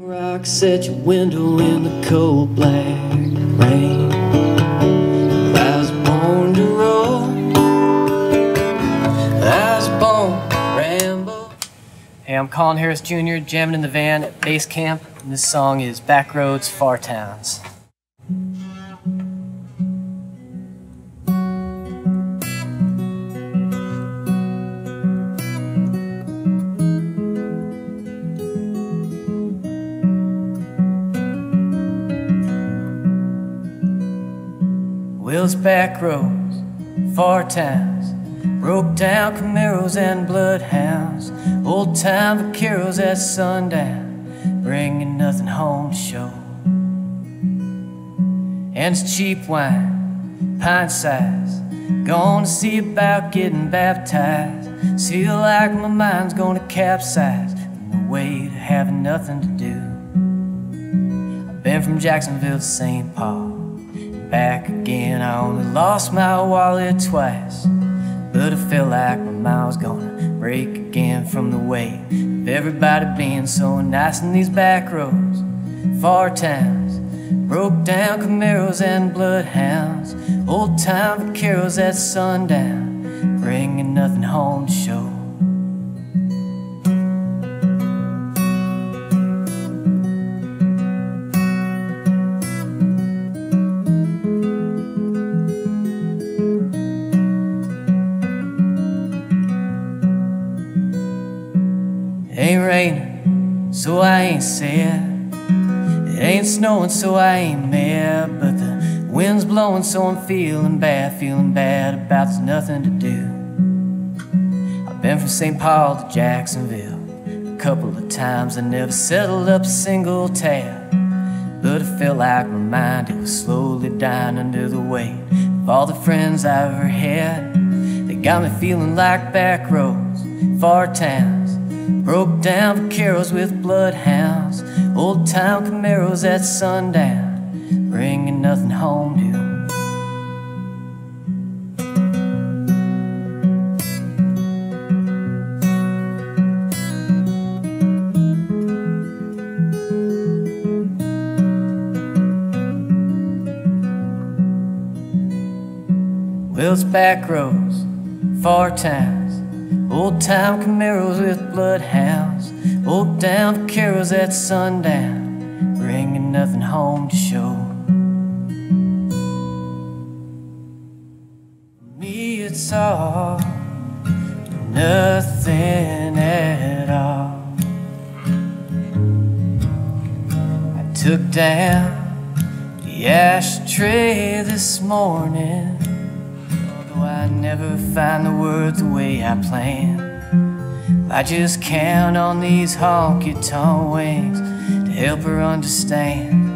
Rocks at your window in the cold black rain. I was born to roll. I was born to ramble. Hey, I'm Colin Harris Jr. jamming in the van at Base Camp, and this song is Backroads, Far Towns. Will's back roads, far towns, broke down Camaros and bloodhounds, old time vaqueros at sundown, bringing nothing home to show. And it's cheap wine, pint size, gonna see about getting baptized. See, like my mind's gonna capsize on the way to having nothing to do. I've been from Jacksonville to St. Paul, back again. I only lost my wallet twice, but I felt like my mind was gonna break again from the weight of everybody being so nice in these back roads, far towns, broke down Camaros and bloodhounds, old time vaqueros at sundown, bringing nothing home to show. Ain't raining, so I ain't sad. It ain't snowing, so I ain't mad. But the wind's blowing, so I'm feeling bad about there's nothing to do. I've been from St. Paul to Jacksonville a couple of times. I never settled up a single tab, but it felt like my mind, it was slowly dying under the weight of all the friends I ever had. They got me feeling like back roads, far towns, broke down vaqueros with bloodhounds, old time Camaros at sundown, bringing nothing home to them. Will's back roads, far towns, old time Camaros with bloodhounds, old down vaqueros at sundown, bringing nothing home to show. For me, it's all nothing at all. I took down the ashtray this morning. I never find the words the way I plan. I just count on these honky-tonk wings to help her understand.